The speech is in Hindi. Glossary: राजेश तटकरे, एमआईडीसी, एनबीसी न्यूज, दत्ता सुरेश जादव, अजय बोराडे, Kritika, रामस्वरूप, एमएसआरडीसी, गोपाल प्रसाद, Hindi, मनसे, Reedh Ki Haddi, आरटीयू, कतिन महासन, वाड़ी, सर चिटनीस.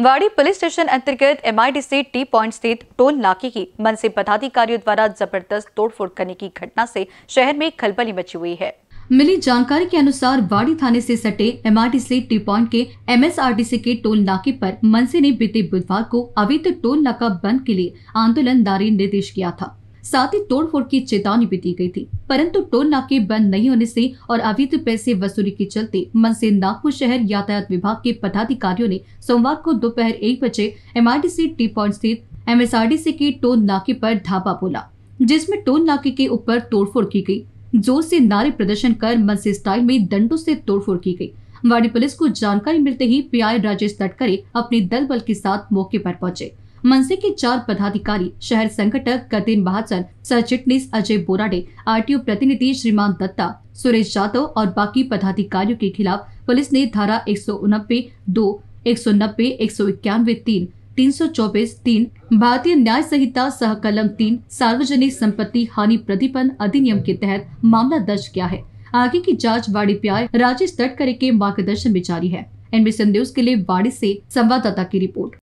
वाड़ी पुलिस स्टेशन अंतर्गत एमआईडीसी टी पॉइंट स्थित टोल नाके की मनसे पदाधिकारियों द्वारा जबरदस्त तोड़फोड़ करने की घटना से शहर में खलबली मची हुई है। मिली जानकारी के अनुसार वाड़ी थाने से सटे एमआईडीसी टी पॉइंट के एमएसआरडीसी के टोल नाके पर मनसे ने बीते बुधवार को अवैध टोल नाका बंद के लिए आंदोलन जारी निर्देश किया था। साथ ही तोड़फोड़ की चेतावनी भी दी गई थी, परंतु टोल नाके बंद नहीं होने से और अवैध पैसे वसूली के चलते मनसे नागपुर शहर यातायात विभाग के पदाधिकारियों ने सोमवार को दोपहर 1 बजे एमआईडीसी टी पॉइंट स्थित एमएसआरडीसी के टोल नाके पर धावा बोला, जिसमें टोल नाके के ऊपर तोड़फोड़ की गई। जोर से नारे प्रदर्शन कर मनसे स्टाइल में डंडों से तोड़फोड़ की गयी। वाड़ी पुलिस को जानकारी मिलते ही पीआई राजेश तटकरे अपने दल बल के साथ मौके पर पहुंचे। मनसे के 4 पदाधिकारी शहर संगठक कतिन महासन, सर चिटनीस, अजय बोराडे, आरटीयू प्रतिनिधि श्रीमान दत्ता, सुरेश जादव और बाकी पदाधिकारियों के खिलाफ पुलिस ने धारा 189(2), 190, 191(3), 324(3), भारतीय न्याय संहिता सह कलम 3 सार्वजनिक संपत्ति हानि प्रतिबंध अधिनियम के तहत मामला दर्ज किया है। आगे की जाँच वाड़ी पीआई राजेश तटकरे के मार्गदर्शन में जारी है। एनबीसी न्यूज के लिए वाड़ी से संवाददाता की रिपोर्ट।